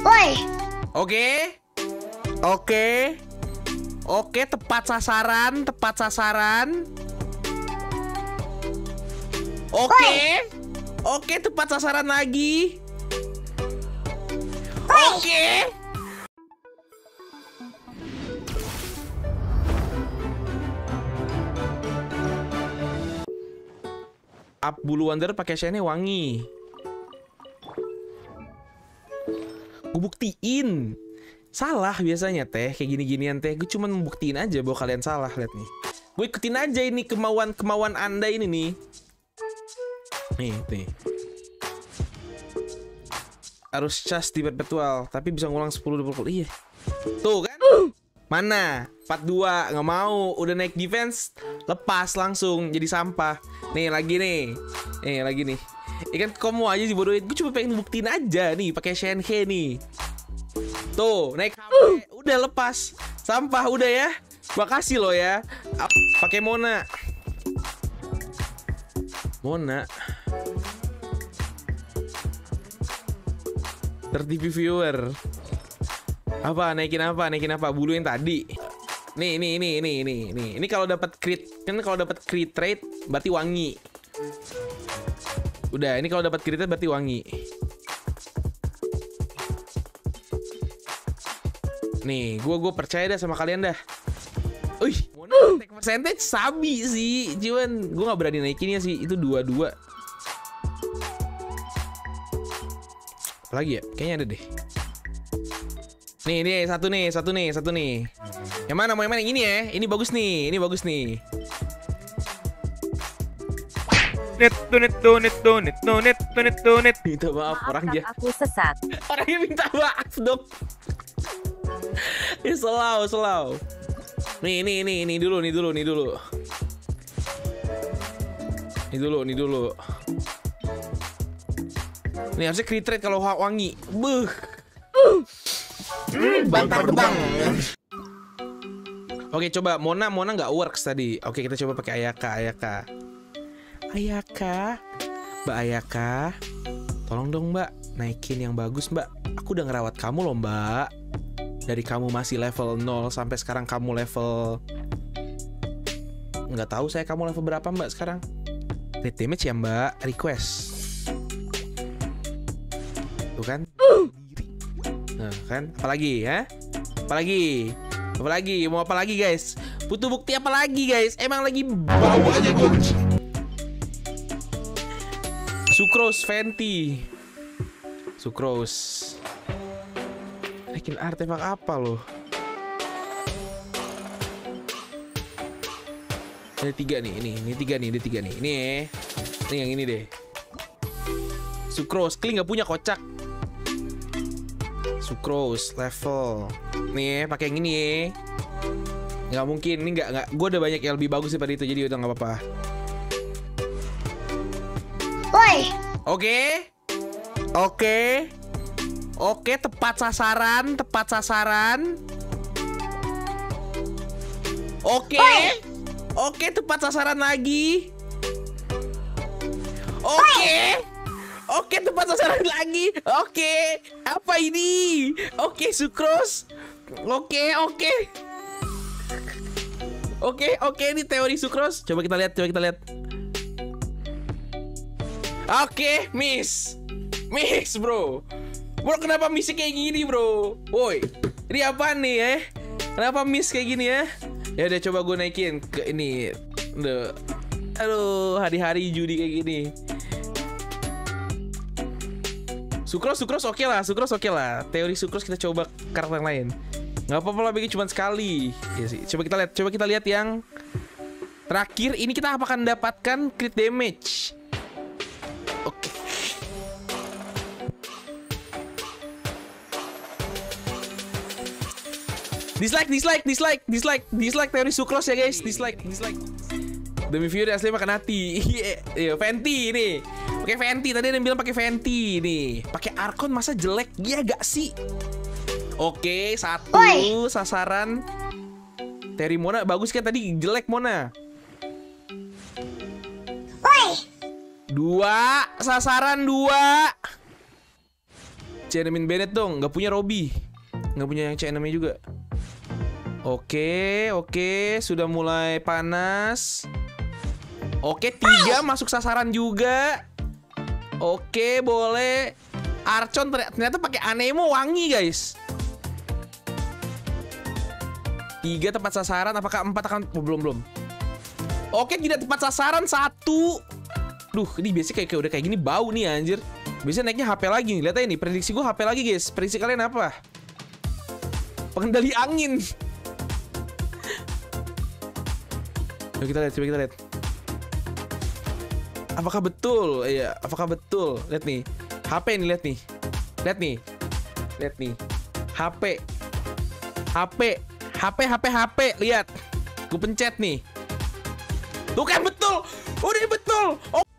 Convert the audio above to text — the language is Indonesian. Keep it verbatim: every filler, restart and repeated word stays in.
Woi. Oke. Oke. Oke, tepat sasaran, tepat sasaran. Oke. Oke, tepat sasaran lagi. Oke. Up Bulu Wonder pakai Shenhe wangi. Gue buktiin salah biasanya teh kayak gini-ginian teh. Gue cuman membuktiin aja bahwa kalian salah. Lihat nih, gue ikutin aja ini kemauan-kemauan anda ini nih. Nih, nih. Harus cas di perpetual, tapi bisa ngulang sepuluh dua puluh. Iya. Tuh kan? Uh. Mana? empat dua nggak mau, udah naik defense, lepas langsung jadi sampah. Nih lagi nih, nih lagi nih. Ikan kamu aja dibodohin, gue cuma pengen buktiin aja nih pakai Shenhe nih. Tuh naik H P, uh. udah lepas, sampah udah ya. Makasih lo ya. Pakai Mona, Mona. tiga puluh viewer. Apa naikin apa naikin apa bulu yang tadi? Nih, nih, nih, nih, nih, nih. Ini kalau dapat crit, kan kalau dapat crit rate berarti wangi. Udah, ini kalau dapat crit rate berarti wangi. Nih, gua gua percaya dah sama kalian dah. Uih, attack percentage sabi sih, cuman gua nggak berani naikinnya sih, itu dua dua. Lagi ya, kayaknya ada deh. Nih, ini satu nih, satu nih, satu nih. Yang mana mau yang mana? Yang ini ya. Ini bagus nih, ini bagus nih. Net, donet, donet, donet, donet, donet, donet. Minta maaf, maaf orang dia. Aku sesat. Orangnya minta maaf dong. Ini selau, selau. Nih, ini, ini, ini dulu, nih dulu, nih dulu. Nih dulu, nih dulu. Nih harusnya crit rate kalau wangi. Beuh. Uh. Mm, bantar bang. Oke coba Mona, Mona nggak works tadi. Oke kita coba pakai Ayaka, Ayaka, Ayaka, Mbak Ayaka, tolong dong Mbak, naikin yang bagus Mbak. Aku udah ngerawat kamu loh Mbak. Dari kamu masih level nol sampai sekarang kamu level, nggak tahu saya kamu level berapa Mbak sekarang. Rate damage ya Mbak, request. Tuh kan? Uh. Nah, kan? Apalagi ya? Apalagi? Apalagi mau apa lagi guys? Butuh bukti apa lagi guys? Emang lagi bau aja gue. Sucrose Fenty. Sucrose. Naikin artefak apa loh? Ada tiga nih, ini, ini tiga nih, ada tiga nih, ini, ini yang ini deh. Sucrose, Kling nggak punya kocak. Sucrose level nih pakai yang ini ya, nggak mungkin ini nggak nggak gue udah banyak yang lebih bagus daripada itu jadi udah nggak apa-apa. Woi. Oke, oke, oke tepat sasaran, tepat sasaran. Oke, Oi. Oke tepat sasaran lagi. Oke. Oi. Oke, tempat sasaran lagi. Oke, apa ini? Oke, Sucrose. Oke, oke. Oke, oke, ini teori Sucrose. Coba kita lihat, coba kita lihat. Oke, miss. Miss, bro. Bro, kenapa miss kayak gini, bro? Woi, ini apa nih ya? Eh? Kenapa miss kayak gini ya? Ya udah, coba gue naikin ke ini. Duh. Aduh, hari-hari judi kayak gini. Sucrose, Sucrose oke okay lah, Sucrose oke okay lah. Teori Sucrose kita coba karakter yang lain. Nggak apa-apa lah, bikin cuma sekali. Ya sih. Coba kita lihat, coba kita lihat yang terakhir. Ini kita apakah mendapatkan crit damage? Oke. Okay. Dislike, dislike, dislike, dislike, dislike teori Sucrose ya guys, dislike, dislike. Demi viewer asli makan hati. Iya, Fenty ini. Pakai Fenty, tadi ada yang bilang pakai Fenty nih. Pakai Archon masa jelek? Iya gak sih? Oke, satu Oi. Sasaran. Teri Mona bagus kan tadi jelek Mona. Oi. Dua sasaran dua. Cinnamon Bennett dong, nggak punya Robby, nggak punya yang Cinnamon juga. Oke, oke, sudah mulai panas. Oke, tiga masuk sasaran juga. Oke, boleh. Archon ternyata pakai anemo wangi, guys. Tiga tempat sasaran, apakah empat akan... Oh, belum, belum. Oke, tidak tepat sasaran, satu. Duh, ini biasanya kayak, kayak udah kayak gini bau nih, anjir. Biasanya naiknya H P lagi, lihat aja nih. Prediksi gue H P lagi, guys. Prediksi kalian apa? Pengendali angin. Yuk kita lihat, coba kita lihat. Apakah betul? Iya, apakah betul? Lihat nih. H P nih, lihat nih. Lihat nih. Lihat nih. H P. H P. H P, H P, H P. Lihat. Gue pencet nih. Tuh kan betul. Udah betul. Oh.